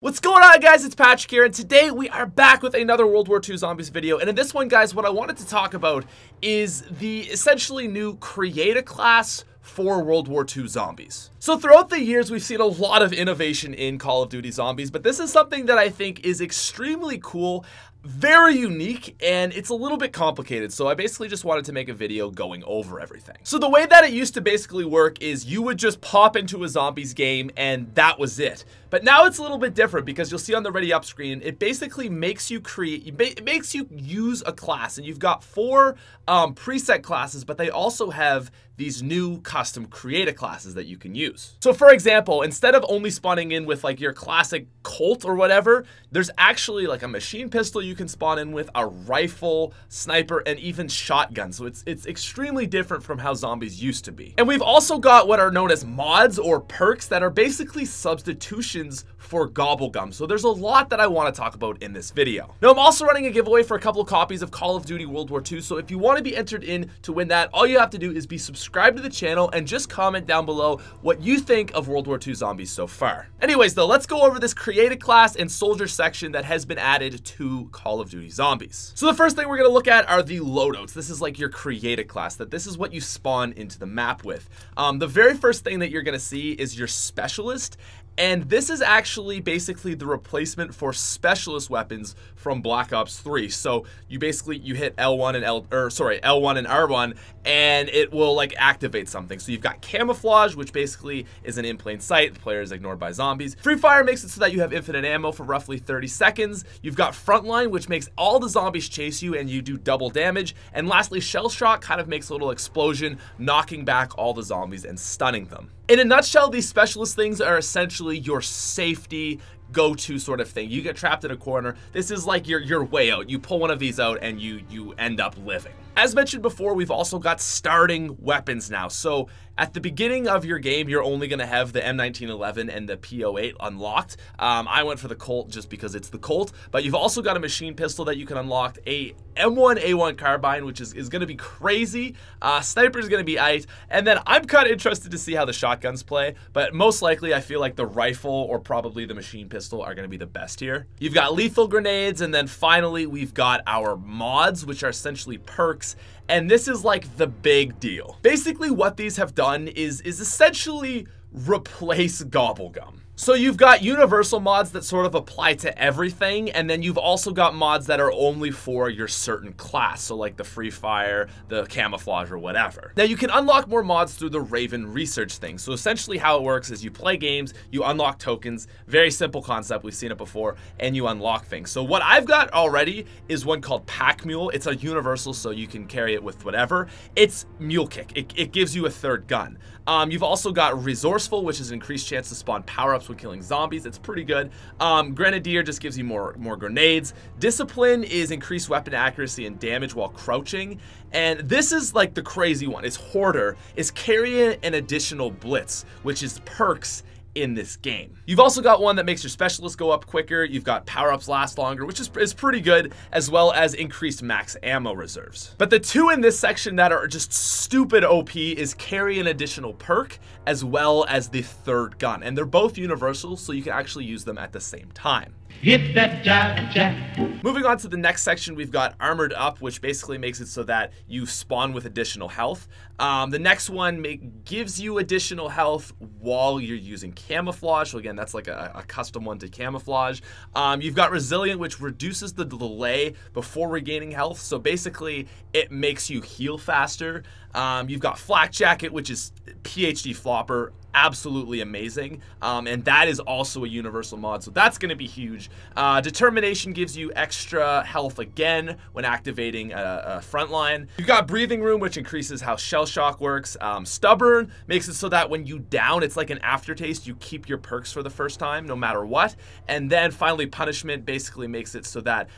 What's going on, guys? It's Patrick here, and today we are back with another World War 2 Zombies video. And in this one, guys, what I wanted to talk about is the essentially new Create a class for World War 2 Zombies. So throughout the years, we've seen a lot of innovation in Call of Duty Zombies, but this is something that I think is extremely cool, very unique, and it's a little bit complicated, so I basically just wanted to make a video going over everything. So the way that it used to basically work is you would just pop into a Zombies game and that was it. But now it's a little bit different because you'll see on the ready up screen, it basically makes you use a class, and you've got four preset classes, but they also have these new custom creator classes that you can use. So for example, instead of only spawning in with like your classic Colt or whatever, there's actually like a machine pistol you can spawn in with, a rifle, sniper, and even shotgun. So it's extremely different from how Zombies used to be. And we've also got what are known as mods or perks that are basically substitutions for Gobblegum. So there's a lot that I want to talk about in this video. Now, I'm also running a giveaway for a couple of copies of Call of Duty World War II. So if you want to be entered in to win that, all you have to do is be subscribed to the channel and just comment down below what you think of World War II Zombies so far. Anyways, though, let's go over this created class and soldier section that has been added to Call of Duty Zombies. So the first thing we're going to look at are the loadouts. This is like your created class, that this is what you spawn into the map with. The very first thing that you're going to see is your specialist, and this is actually basically the replacement for specialist weapons from Black Ops 3. So you basically, you hit L1 and R1, and it will like activate something. So you've got camouflage, which basically is an in plain sight. The player is ignored by zombies. Free fire makes it so that you have infinite ammo for roughly 30 seconds. You've got frontline, which makes all the zombies chase you and you do double damage. And lastly, shell shock kind of makes a little explosion, knocking back all the zombies and stunning them. In a nutshell, these specialist things are essentially your safety go-to sort of thing. You get trapped in a corner, this is like your way out. You pull one of these out and you end up living. As mentioned before, we've also got starting weapons now. So at the beginning of your game, you're only going to have the M1911 and the P08 unlocked. I went for the Colt just because it's the Colt, but you've also got a machine pistol that you can unlock, a M1 A1 Carbine, which is going to be crazy. Sniper is going to be aight, and then I'm kind of interested to see how the shotguns play, but most likely I feel like the rifle or probably the machine pistol are going to be the best here. You've got lethal grenades, and then finally we've got our mods, which are essentially perks, and this is like the big deal. Basically what these have done is essentially replace Gobblegum. So you've got universal mods that sort of apply to everything, and then you've also got mods that are only for your certain class, so like the free fire, the camouflage, or whatever. Now you can unlock more mods through the Raven Research thing. So essentially how it works is you play games, you unlock tokens, very simple concept, we've seen it before, and you unlock things. So what I've got already is one called Pack Mule. It's a universal, so you can carry it with whatever. It's Mule Kick, it gives you a third gun. You've also got Resourceful, which is increased chance to spawn power-ups when killing zombies. It's pretty good. Grenadier just gives you more grenades. Discipline is increased weapon accuracy and damage while crouching. And this is like the crazy one. It's Hoarder. It's carrying an additional blitz, which is perks in this game. You've also got one that makes your specialist go up quicker. You've got power-ups last longer, which is pretty good, as well as increased max ammo reserves. But the two in this section that are just stupid OP is carry an additional perk, as well as the third gun. And they're both universal, so you can actually use them at the same time. Hit that jive, Jack. Moving on to the next section, we've got Armored Up, which basically makes it so that you spawn with additional health. The next one gives you additional health while you're using camouflage. So again, that's like a custom one to camouflage. You've got Resilient, which reduces the delay before regaining health. So basically, it makes you heal faster. You've got Flak Jacket, which is PhD Flopper. Absolutely amazing, and that is also a universal mod, so that's going to be huge. Determination gives you extra health again when activating a frontline. You've got Breathing Room, which increases how shell shock works. Stubborn makes it so that when you down, it's like an aftertaste. You keep your perks for the first time, no matter what. And then finally, Punishment basically makes it so that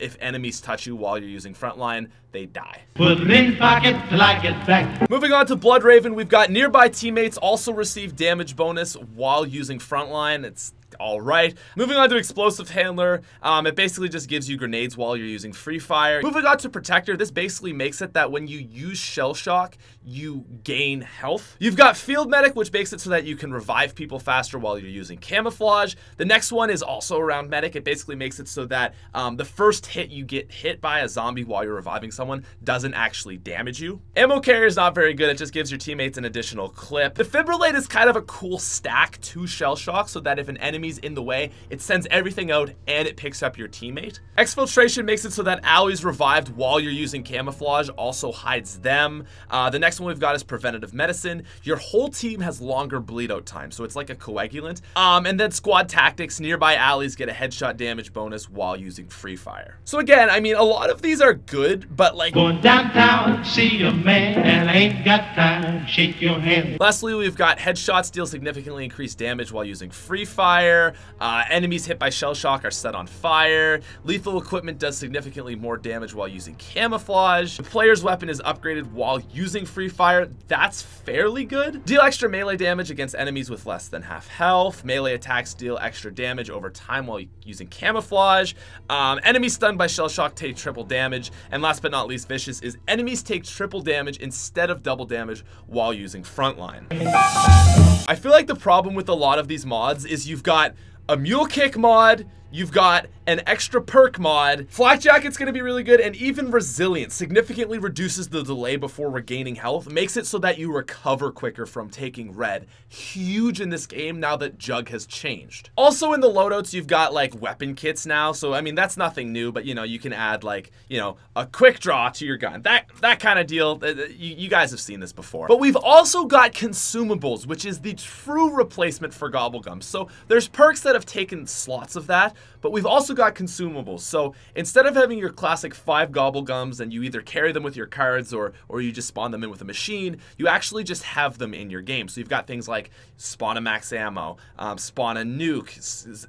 if enemies touch you while you're using frontline, they die. Put it in pocket till I get back. Moving on to Blood Raven, we've got nearby teammates also receive damage bonus while using frontline. It's alright. Moving on to explosive handler, it basically just gives you grenades while you're using free fire. Moving on to protector, this basically makes it that when you use shell shock, you gain health. You've got field medic, which makes it so that you can revive people faster while you're using camouflage. The next one is also around medic. It basically makes it so that the first hit you get hit by a zombie while you're reviving someone doesn't actually damage you. Ammo carrier is not very good. It just gives your teammates an additional clip. Defibrillate is kind of a cool stack to shell shock so that if an enemy's in the way, it sends everything out and it picks up your teammate. Exfiltration makes it so that allies revived while you're using camouflage also hides them. The next one we've got is preventative medicine. Your whole team has longer bleed out time, so it's like a coagulant. And then squad tactics, nearby allies get a headshot damage bonus while using free fire. So again, I mean, a lot of these are good, but like going downtown, see a man and ain't got time, shake your hand. Lastly, we've got headshots deal significantly increased damage while using free fire. Enemies hit by shell shock are set on fire. Lethal equipment does significantly more damage while using camouflage. The player's weapon is upgraded while using free fire. That's fairly good. Deal extra melee damage against enemies with less than half health. Melee attacks deal extra damage over time while using camouflage. Enemies stunned by shell shock take triple damage. And last but not least, vicious is enemies take triple damage instead of double damage while using frontline. I feel like the problem with a lot of these mods is you've got a mule kick mod, you've got an extra perk mod. Flak Jacket's gonna be really good, and even Resilience significantly reduces the delay before regaining health, makes it so that you recover quicker from taking red. Huge in this game now that Jug has changed. Also in the loadouts, you've got like weapon kits now, so I mean, that's nothing new, but you know, you can add like, you know, a quick draw to your gun. That kind of deal, you guys have seen this before. But we've also got consumables, which is the true replacement for Gobblegum. So there's perks that have taken slots of that, but we've also got consumables. So instead of having your classic 5 Gobblegums and you either carry them with your cards or you just spawn them in with a machine, you actually just have them in your game. So you've got things like spawn a max ammo, spawn a nuke,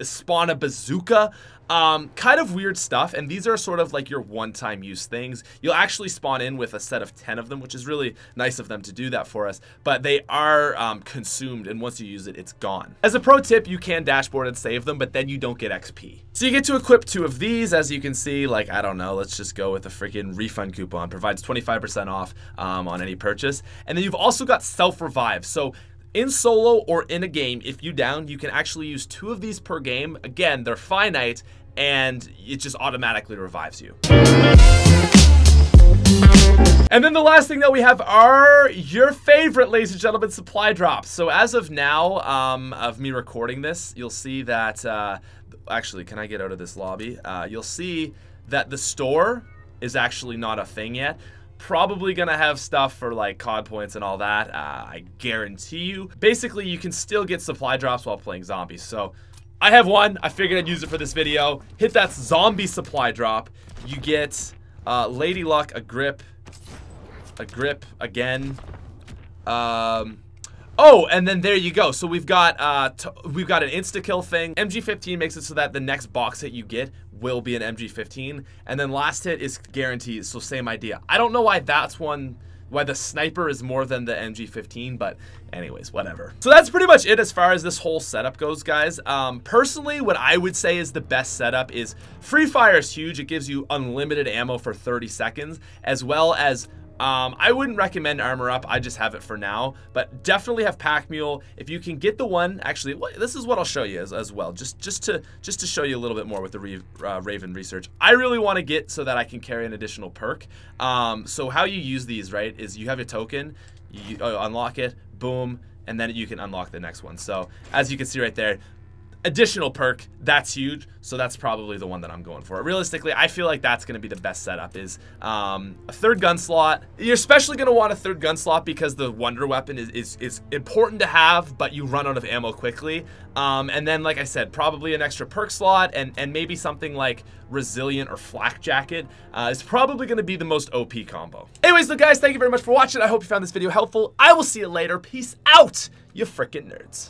spawn a bazooka, kind of weird stuff. And these are sort of like your one-time use things. You'll actually spawn in with a set of 10 of them, which is really nice of them to do that for us, but they are consumed, and once you use it, it's gone. As a pro tip, you can dashboard and save them, but then you don't get XP. So you get to equip 2 of these, as you can see, like, I don't know, let's just go with a freaking refund coupon, provides 25% off on any purchase. And then you've also got self-revive. So in solo or in a game, if you down, you can actually use 2 of these per game. Again, they're finite, and it just automatically revives you. And then the last thing that we have are your favorite, ladies and gentlemen, supply drops. So as of now, of me recording this, you'll see that, actually, can I get out of this lobby? You'll see that the store is actually not a thing yet. Probably gonna have stuff for like COD points and all that, I guarantee you. Basically, you can still get supply drops while playing zombies. So I have one, I figured I'd use it for this video. Hit that zombie supply drop. You get Lady Luck, a grip again. Oh, and then there you go. So we've got an insta-kill thing. MG15 makes it so that the next box hit you get will be an MG15, and then last hit is guaranteed. So same idea. I don't know why that's one, why the sniper is more than the MG15, but anyways, whatever. So that's pretty much it as far as this whole setup goes, guys. Personally, what I would say is the best setup is free fire is huge. It gives you unlimited ammo for 30 seconds, as well as I wouldn't recommend Armor Up, I just have it for now, but definitely have Pack Mule. If you can get the one, actually, this is what I'll show you as well, just to show you a little bit more with the Raven Research. I really want to get so that I can carry an additional perk. So how you use these, right, is you have your token, you unlock it, boom, and then you can unlock the next one. So as you can see right there, additional perk, that's huge. So that's probably the one that I'm going for. Realistically, I feel like that's going to be the best setup is a third gun slot. You're especially going to want a third gun slot because the wonder weapon is important to have, but you run out of ammo quickly. And then, like I said, probably an extra perk slot and maybe something like Resilient or Flak Jacket is probably going to be the most OP combo. Anyways, so guys, thank you very much for watching. I hope you found this video helpful. I will see you later. Peace out, you frickin' nerds.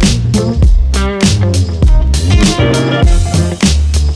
back.